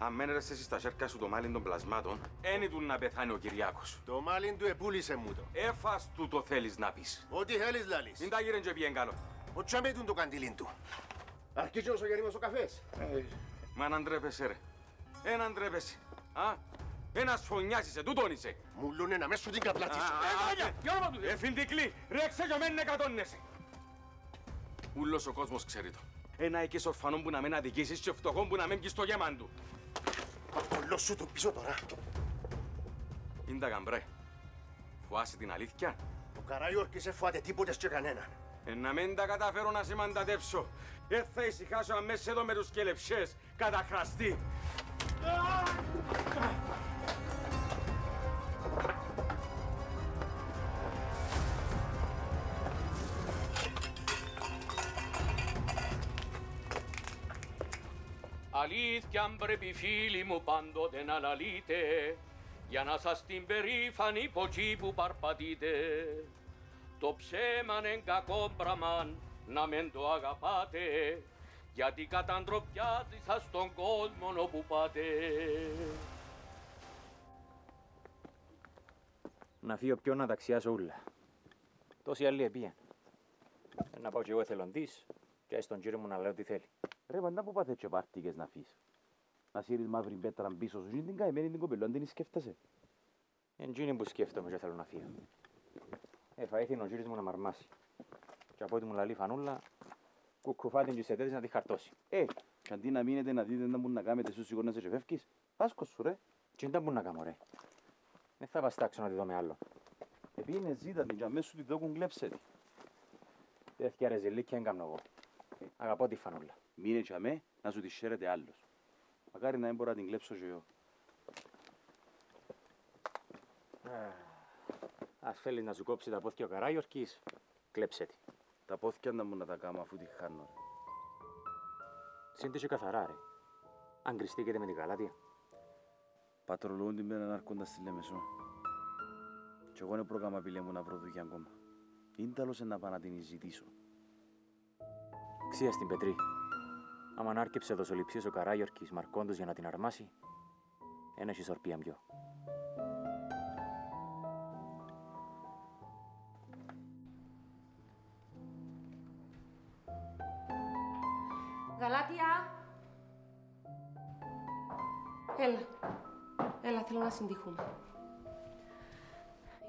Αν μένες εσύ στα σέρκα σου το μάλιν των πλασμάτων, ένι του να πεθάνει ο Κυριάκος. Το μάλιν του επούλησε μου το. Έφας του το θέλεις να πεις. Ό,τι θέλεις λαλείς. Μην τα γύρεν και πιέν καλό. Ο τσαμέτουν το καντιλίν του. Αρκεί και όσο γερίμος ο καφές. Ε. Μα να ντρέπεσαι, ρε. Ένα ντρέπεσαι. Α, ένας φωνιάζεις, ετούτον είσαι. Μου λούνε να μέσου την κατλατήσω. Ε, φιντικλή, ρέξε και μένε κατώνεσαι. Ούλος ο κόσμος ξέρει το. Ένα εκεί ορφανό που να μην αδικήσεις και φτωχό που να μην βγεις στο γέμαν του. Παπολό σου του πίσω τώρα. Είναι τα γαμπρέ. Φουάσαι την αλήθεια. Το Καραγιόρκη σε φουάται τίποτες και κανέναν. Ε, να μην τα καταφέρω να σε μαντατεύσω. Ε, θα ησυχάσω αμέσως εδώ με τους κελεψιές. Καταχραστή. Αλήθειαν πρέπει φίλοι μου πάντοτε να λαλείτε, για να σας την περήφανη ποτσί που παρπατείτε. Το ψέμαν εν κακό πραμάν να μεν το αγαπάτε, γιατί καταντροπιάζει σας στον κόσμο όπου πάτε. Να φύγω πιο να ταξιάσω ούλα. Τόση άλλη επίαν. Να πάω κι εγώ εθελοντής και ας τον κύριο μου να λέω τι θέλει. Ρε παντά που πάτε και πάρτηκες να φύσεις. Να σύρεις μαύρη πέτρα πίσω σου και την καημένη την κοπελό, αν την σκέφτεσαι. Εν τζίνι που σκέφτομαι και θέλω να φύγω. Ε, φαήθην ο γύρις μου να μαρμάσει. Και από ό,τι μου λαλεί φανούλα, κουκουφάτην και σε τέτοις να τη χαρτώσει. Ε, κι αντί να μείνετε να δείτε να μπουν να κάμετε σου σηκώνεσαι και φεύγεις, πάσκω σου ρε. Τι δεν μπουν να κάνω ρε. Δεν θα βαστάξω να τη δω με άλλο. Επίνε ζήτα την και αμέσου τη δόκουν κλέψε τη. Δεν φτιάρε ζηλίκια, δεν κάνω εγώ. Αγαπώ τη φανούλα. Μείνε και αμέ, να σου τη χαίρεται άλλος. Μακάρι να μην μπορώ να την κλέψω και εγώ. Ας θέλεις να σου κόψει τα πόθηκια ο Καραγιόρκης, κλέψε τη. Τα πόθηκια να μου να τα κάνω αφού τη χάνω. Σύντυχε καθαρά ρε. Αν κριστήκεται με την Γαλάτια. Πατρολούν την πέρα να αρκούντας στη Λέμεσο. Και εγώ είναι πρόγραμμα πήλε μου να βρω δουλειά ακόμα. Ίνταλος να πάω να την ζητήσω. Ξία στην Πετρή. Άμα να άρκεψε δοσοληψίες ο Καράγιορκης μαρκόντος για να την αρμάσει, ένα ισορπία πιο. Γαλάτια! Έλα. Έλα, θέλω να συντύχουμε.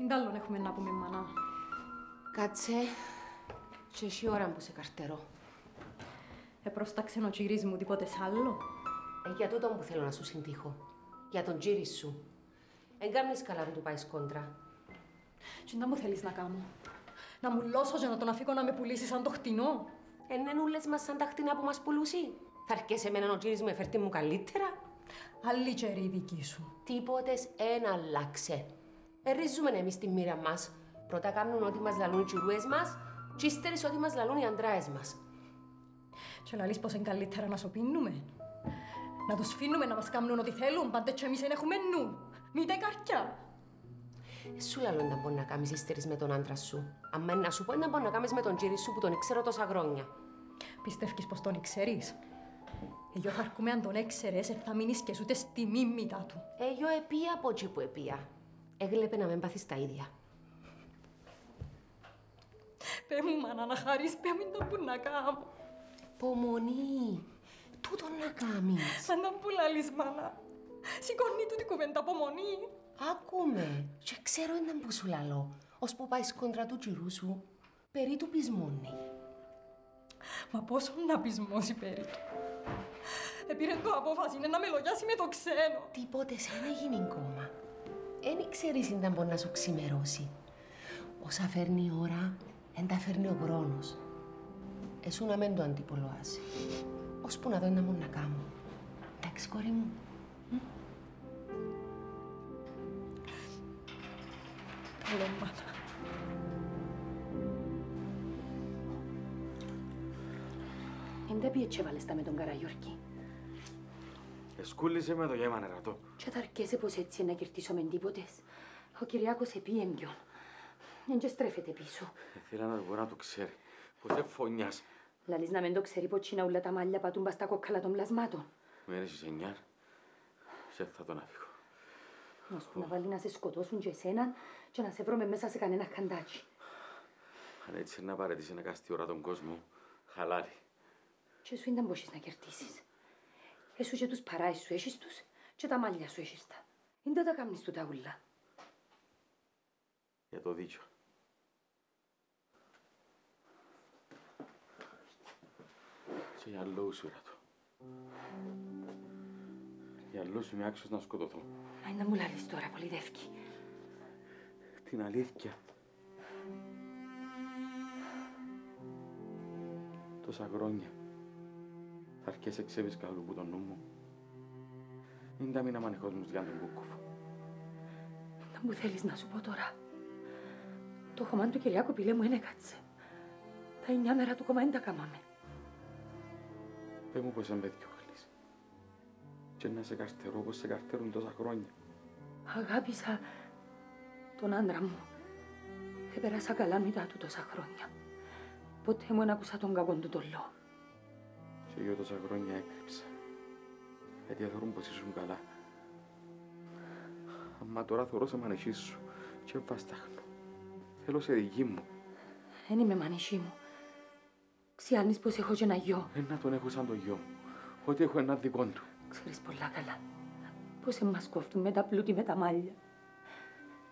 Ιντάλλον έχουμε να πούμε, μανά. Κάτσε και εσύ ώρα που σε καρτερώ. Επρόσταξε ο τσίρις μου τίποτε σ' άλλο. Ε, για τούτον που θέλω να σου συντύχω. Για τον τσίρι σου. Εν κάνεις καλά που του πάεις κόντρα. Και να μου θέλεις να κάνω. Να μου λώσω για να τον αφήκω να με πουλήσει σαν το χτινό. Ενένου λες μας σαν τα χτινά που μας πουλούσει. Θα αρκέσαι εμένα ο τσίρις μου εφερτή μου καλύτερα. Άλλη τσέρι η δική σου. Τίποτες ένα αλλάξε. Ρίζουμε εμείς τη μοίρα μας. Πρώτα κάνουν ό,τι μας λαλούν οι τσιρούες μας και ύστερες ό,τι μας λαλούν οι αντράες μας. Και λαλείς πως είναι καλύτερα να σωπίνουμε. Να τους φύνουμε να μας κάνουν ό,τι θέλουν, πάντε και εμείς δεν έχουμε νου. Μήτε καρκιά. Σου λαλούν να μπορεί να κάνεις ύστερες με τον άντρα σου. Αμέ να σου πω να μπορεί να κάνεις με τον τσίρι σου που τον ήξερω τόσα χρόνια. Πιστεύεις πως τον ήξερεις? Εγώ θα αρκούμε αν τον έξερες, θα μείνεις και ούτε στη μίμητα του. Εγώ επία από εκεί που επία. Έγλεπε να μην πάθεις τα ίδια. Πέ μου, μάνα, να χαρείς, πέ μου το που να κάνω. Πομονή, τούτο να κάνεις. Σαν να που λαλείς, μάνα. Σηκώνει τούτη κουβέντα, πομονή. Άκουμε, και ξέρω έναν που σου λαλώ. Ως που πάεις κόντρα του τσιρού σου, περί του πεισμώνει. Μα πόσο να πεισμώσει περί του. Επήρε το απόφαση, είναι να με λογιάσει με το ξένο. Τίποτε σαν να γίνει κόμμα. Εν ξέρεις αν μπορεί να σου ξημερώσει. Όσα φέρνει η ώρα, εν τα φέρνει ο χρόνος. Εσύ να μην το αντιπολοάζει. Ώσπου να δω ένα μόνο να κάνω. Εντάξει, κόρη μου. Καλό μάνα. Εν δεν πιέτσι έβαλες τα με τον Καραγιόρκη. Εσκούλησε με το γέμανε ρατό. Και θα αρκέσαι πως έτσι να κερτήσω μεν τίποτες. Ο Κυριάκος επί έμπιον. Εν και στρέφεται πίσω. Θέλω να μπορεί να το ξέρει. Πως δεν φωνιάς. Λαλείς να μεν το ξέρει πως είναι όλα τα μαλλιά πατούν πας τα κόκκαλα των πλασμάτων. Με έρεσες εννιάρ. Σε θα τον αφήγω. Να σου να βάλει να σε σκοτώσουν και εσέναν και να σε βρούμε μέσα σε κανένα καντάκι. Αν έτσι να παρέτησε να κάσει τη ώρα τον κόσμο, χαλάρι. Και σου ήταν μπορείς να κερτήσεις. Εσύ και τους παράες σου έχεις τους και τα μαλλιά σου έχεις τα. Είναι τότε τα κάμνεις του τα ούλα. Για το δίκιο. Και για λόγου σου, Ράτο. Για λόγου σου είμαι άξιος να σκοτωθώ. Μα είναι να μου λαλείς τώρα, πολύ δεύκη. Την αλήθεια. Τόσα χρόνια. Θα αρκέσαι ξέβησκα όλου που τον νου μου. Είναι τα μήνα μανιχός μου για τον Κούκκοφο. Να μου θέλεις να σου πω τώρα. Το χωμάν του Κυριάκου πιλέ μου ένεκατσε. Τα εννιά μέρα του κομμά είναι τα καμάμε. Πέ μου πως εμπέδει κιόλης. Και να σε καρτερώ πως σε καρτερούν τόσα χρόνια. Αγάπησα τον άντρα μου. Επέρασα καλά μετά του τόσα χρόνια. Ποτέ μου δεν άκουσα τον κακόν του τον λόγο. Και εγώ τόσα χρόνια έκρυψα, γιατί θεωρούν πως ήσουν καλά. Αμα τώρα θεωρώ σε μανεχή σου και βαστάχνω. Θέλω σε δική μου. Εν είμαι μανεχή μου. Ξιάνεις πως έχω και ένα γιο. Ένα τον έχω σαν το γιο μου. Ότι έχω ένα δικό του. Ξέρεις πολλά καλά. Πως εμάς κόφτουν με τα πλούτη με τα μάλια.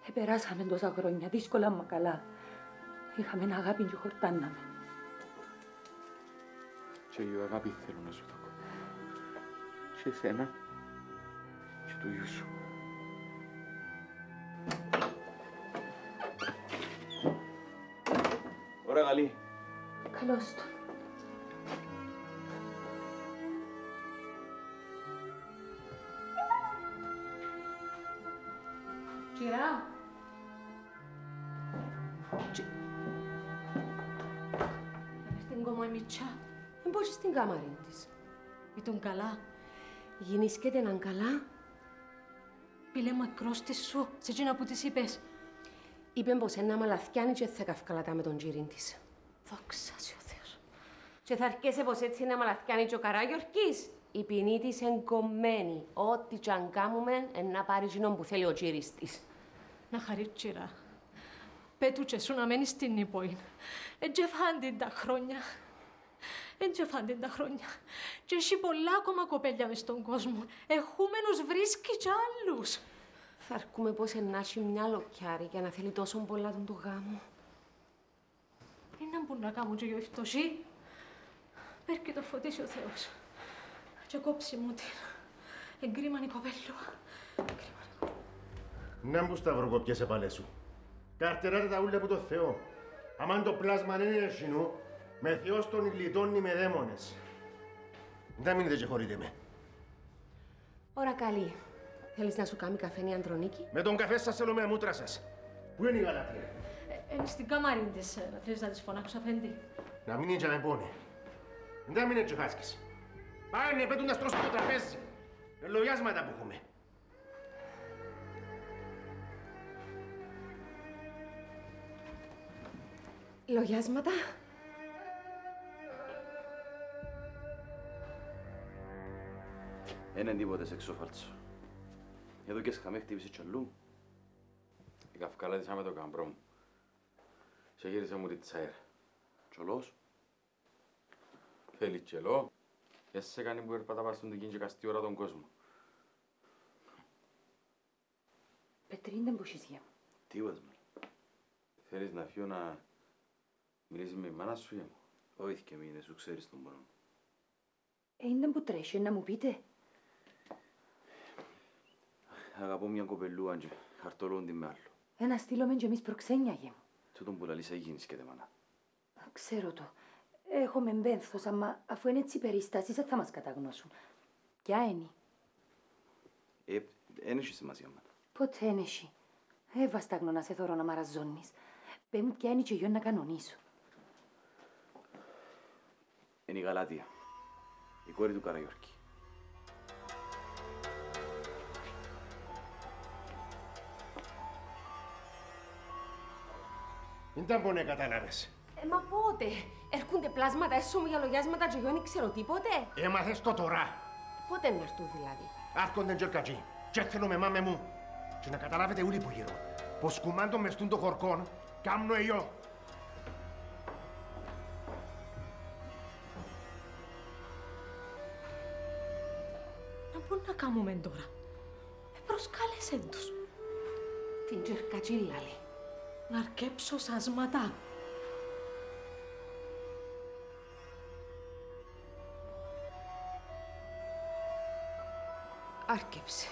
Επεράσαμε τόσα χρόνια, δύσκολα μα καλά. Είχαμε ένα αγάπη και χορτάναμε. Και εγώ αγάπη θέλω να σου δω. Και εσένα και του γιου σου. Ωραία καλή. Καλώς τον. Κυρά. Στην κομμοημιτσά. Εν πόχει στην κάμαρη της. Ήταν καλά. Γινήσκεται έναν καλά. Πήλε μακρός της σου, σε εκείνα που της είπες. είπε πως ένα μαλαθιάνι και θα καυκαλατά με τον τζίριν της. Δόξα σου ο Θεός. Και θα αρκέσαι πως έτσι ένα μαλαθιάνι και ο Καράγιορκης. Η ποινή της εγκομμένη. Ό,τι τσαγκάμουμε να πάρει γινόν που θέλει ο τζίρις της. Να χαρεί τσίρα. Πέτου και σου να μένεις στην Ήπωην. Εντζεφάντην τα χρόνια. Εντζεφάντην τα χρόνια. Και έχει πολλά ακόμα κοπέλια μες στον κόσμο. Εχούμενος βρίσκει κι άλλους. Θα αρκούμε πως ενάχει μια λοκιάρη για να θέλει τόσο πολλά τον του γάμου. Είναι που να κάνω και για ευτοσή. Πέρκει το φωτίσει ο Θεός. Και κόψει μου την. Εγκρίμανη κοπέλουα. Να μου σταυροκοπιέσαι παλέ σου. Καρτεράτε τα ούλια από το Θεό. Αμάν το πλάσμα δεν είναι ερχινού, με Θεός τον γλιτώνει με δαίμονες. Να μείνετε και χωρείτε με. Ωρα καλή. Θέλεις να σου κάνει καφένη Αντρονίκη? Με τον καφέ σας θέλω με αμούτρα σας. Πού είναι η Γαλατία? Είναι στην καμάρι της. Θέλεις να της φωνάξω αφέντη? Να μην είναι και να επώνει. Να μην είναι και ο Χάσκης. Πάνε πέτουν να στρώσουν το τραπέζι. Λογιάσματα που έχουμε. Λογιάσματα. Ένα τίποτε σεξόφαλτσο. Εδώ και σχαμέ χτύπησε τσολού. Η καυκαλάτησα με το καμπρό μου. Σε γύρισε μου τη τσαέρα. Τσολός. Θέλει τσελό. Και σε κάνει που έρπατα πας στον τυγίνη και καστή ώρα τον κόσμο. Πετρίν δεν μπορείς για μου. Τίποτε μου. Θέλεις να φύγω να... Μιλήσεις με η μάνα σου, για μου. Όχι και μη, δεν σου ξέρεις τον μόνο. Ε, είναι που τρέχει, να μου πείτε. Αγαπώ μια κοπελούα και χαρτολούν την με άλλο. Ένα στείλωμεν και εμείς προξένια, για μου. Του τον πουλαλίσα γίνεις και δε μάνα. Ξέρω το. Έχω με μπένθος, αμα αφού είναι έτσι οι περιστάσεις θα μας καταγνώσουν. Ποια είναι? Ε, δεν έχει σημασία, μάνα. Ποτέ δεν έχει. Ε, βαστάγνω να σε θωρώ να μ' αραζώνεις. Πες μου ποια είναι και γιον να κανονίσω. Είναι η Γαλάτια, η κόρη του Καραγιορκή. Μην τα μπονέ κατάλαβες. Ε, μα πότε. Έρχονται πλάσματα, έσω μου για λογιάσματα και γιον ξέρω τίποτε. Έμαθες το τώρα. Πότε να έρθουν δηλαδή. Άρχονται και ορκατζοί. Και θέλω με μάμε μου. Και να καταλάβετε όλοι που γύρω. Πως κουμάντων μεστούν των χορκών, κάμνω εγώ. Τι κάνουμε τώρα, με προσκάλεσαι τους. Την τζερκατζίλα, λέει. Να αρκέψω σασματά. Άρκεψε.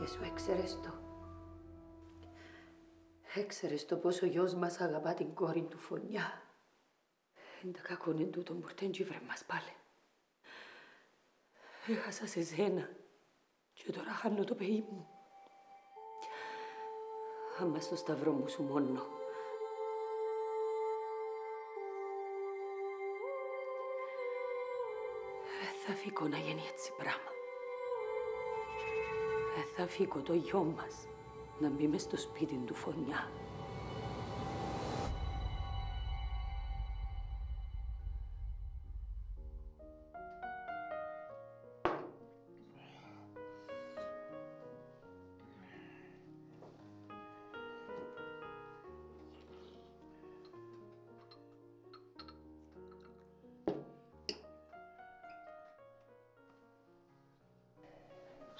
Και σου έξερες το. Έξερες το πως ο γιος μας αγαπά την κόρη του φωνιά. Εν τα κακόν εν τούτον πουρτέν κι βρε μας πάλε. Έχασα σε σένα και τώρα χάνω το παιδί μου. Άμα στο σταυρό μου σου μόνο. Ε, θα φύγω να γίνει έτσι πράγμα. Ε, θα φύγω το γιο μας να μπει μες στο σπίτι του φωνιά.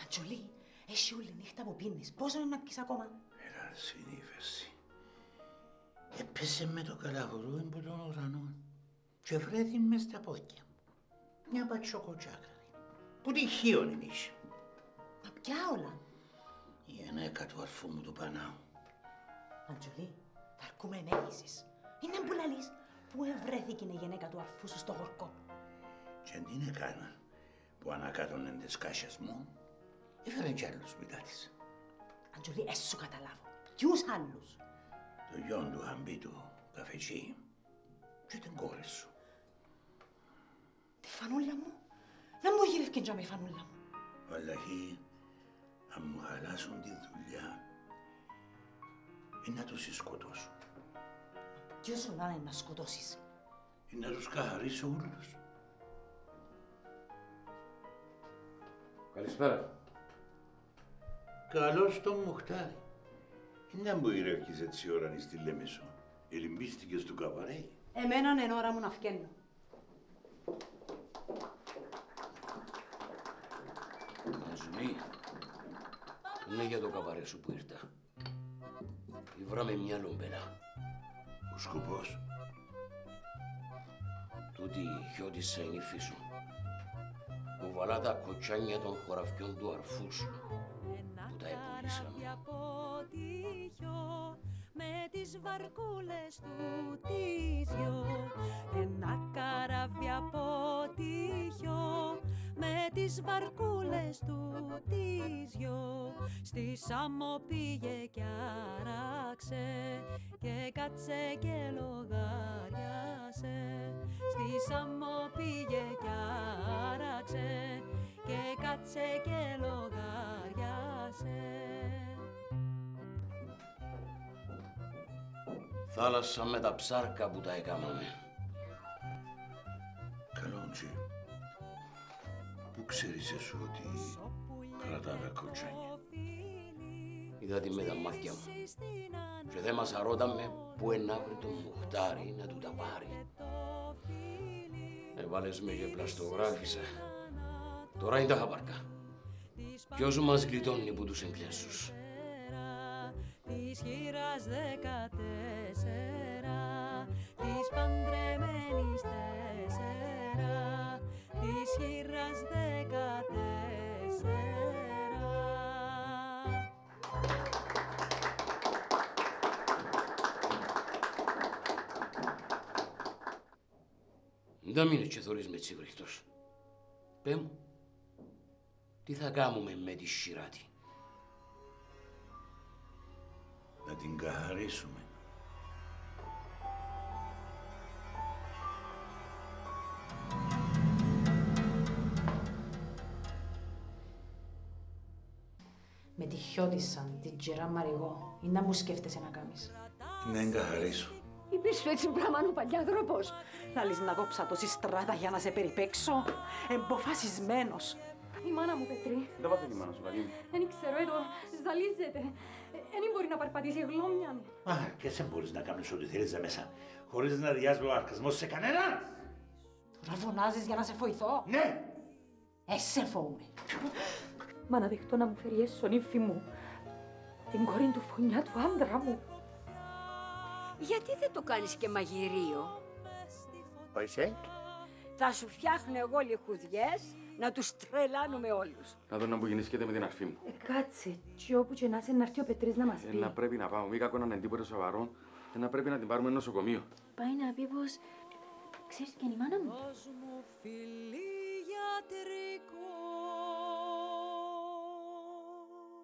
Αντζολή, εσύ όλη νύχτα που πίνεις. Πόσο είναι να πεις ακόμα? Έναν συνήφεση. Έπεσε με το καλαγουρούιν που των ουρανών και βρέθην μες στα πόδια μου. Μια πατσοκοτσάκαρη, που τυχείον εμείς. Μα ποιά όλα? Η ενέκα του αρφού μου του Πανάου. Αντζολή, θα αρκούμε ενέχισης. Είναι που λαλείς, που ευρέθηκε η γενέκα του αρφού σου στο χορκό. Και τι έκαναν που ανακάτωνεν τις κάσιας μου. Έφεραν κι άλλους μετά της. Αντζολή, έσου καταλάβω. Ποιους άλλους? Το γιον του Χαμπίτου, καφετζή, και την κόρη σου. Τη φανούλα μου. Να μου γυρεύκεν τζάμε η φανούλα μου. Βαλλαχή, να μου χαλάσουν τη δουλειά είναι να τους σκοτώσουν. Ποιος σου λένε να σκοτώσεις? Είναι να τους καθαρίσω όλους. Καλησπέρα. Καλώς τον Μουχτάρη. Είναι να μου γυρεύκεις έτσι ώρα νης τη Λέμεσο. Ελυμπίστηκες του καβαρέ. Εμέναν εν ώρα μου να φκαίνω. Κασμί, είναι για το καβαρέ σου που ήρθα. Βράμε μια λομπέλα. Ο σκοπός? Τούτη χιώτισσα η νύφη σου. Κουβαλά τα κοτσάνια των χωραφιών του αρφού σου, που τα επουλήσαμε. Με τις βαρκούλες του τύζιο, ένα καράβι αποτύχιο. Με τις βαρκούλες του τύζιο, στη Σάμο πήγε κι άραξε και κάτσε και λογαριάσε. Στη Σάμο πήγε κι άραξε και κάτσε και λογαριάσε. Θάλασσα με τα ψάρκα που τα έκαναμε. Καλόντζι, πού ξέρεις εσύ ότι κρατάρα κοτσάνια? Είδα τη με τα μάτια μου και δεν μας αρώταμε πού ενάβρει τον Μουχτάρι να του τα πάρει. Έβαλες με και πλαστογράφησα. Τώρα είναι τα χαπαρκά. Ποιος μας γλιτώνει που τους εγκλέσσους? Της χειράς δεκατέσσερα, της παντρεμένης τέσσερα, της χειράς δεκατέσσερα. Να μην έτσι θωρείς με έτσι βρυχτός. Πέ μου, τι θα κάνουμε με τη σειράτη? Να την καθαρίσουμε. Με τη χιώτισαν, την Τζερά Μαριγό, ή να μου σκέφτεσαι να κάνεις? Να εγκαθαρίσω. Είπες σου έτσι πράγμα ο παλιάδροπος. Να λες να κόψα τόση στράτα για να σε περιπέξω. Εμποφασισμένος. Η μάνα μου, Πετρή. Δεν πάθει η μάνα σου, Καλίνη. Δεν ξέρω, εδώ ζαλίζεται. Δεν μπορεί να παρπατήσει η γλώμια μου. Α, και δεν μπορείς να κάνεις ό,τι θέλεις μέσα, χωρίς να ριάζει ο αρκασμός σε κανέναν. Τώρα φωνάζεις για να σε φοηθώ. Ναι. Εσέ φοβούμαι. Μα να δεχτώ να μου φέρει έσω νύφη μου, την κόρη του φωνιά του άντρα μου. Γιατί δεν το κάνεις και μαγειρίο? Όρισε. Θα σου φτιάχνω εγώ λιχουδιές. Να τους τρελάνουμε όλους. Να δω να μου γεννήσκεται με την αρφή μου. Ε, κάτσε, και όπου και να είσαι, να έρθει ο Πετρής να μας πει. Ε, να πρέπει να πάμε, μη κακό να είναι τίποτε σοβαρό. Ε, να πρέπει να την πάρουμε νοσοκομείο. Πάει να πει πως... Ξέρεις ποια είναι η μάνα μου.